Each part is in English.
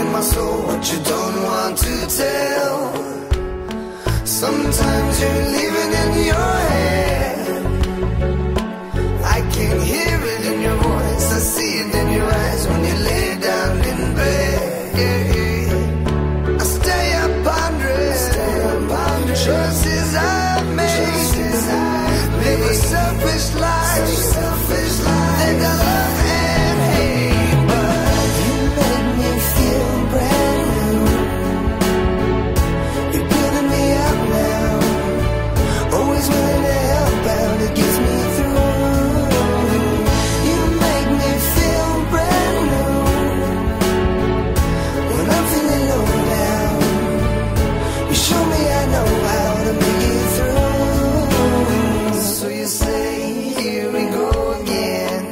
in my soul what you don't want to tell. Sometimes you're living in your head. I can hear it in your voice, I see it in your eyes when you lay down in bed. I stay up pondering choices I've made. Live a selfish life, think I love and hate, but you make me feel brand new. You're building me up now, always willing to help out, it gets me through. You make me feel brand new when I'm feeling low now. You show me I know how to make it through. So you say, here we go again,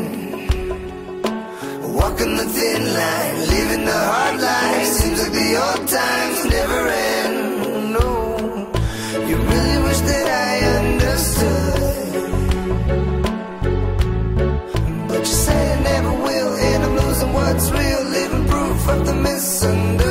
walking the thin line, living the hard line. Seems like the old times never end. No, you really wish that I understood, but you say I never will, and I'm losing what's real, living proof of the misunderstanding.